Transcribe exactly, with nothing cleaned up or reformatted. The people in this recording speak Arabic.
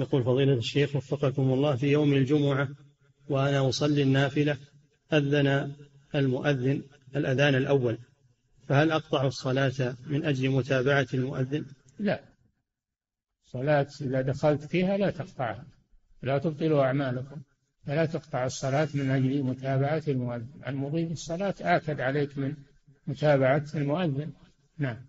يقول فضيلة الشيخ وفقكم الله، في يوم الجمعة وأنا أصلي النافلة أذن المؤذن الأذان الأول، فهل أقطع الصلاة من أجل متابعة المؤذن؟ لا، الصلاة إذا دخلت فيها لا تقطعها، لا تبطلوا أعمالكم، فلا تقطع الصلاة من أجل متابعة المؤذن. المضي بالصلاة آكد عليك من متابعة المؤذن. نعم.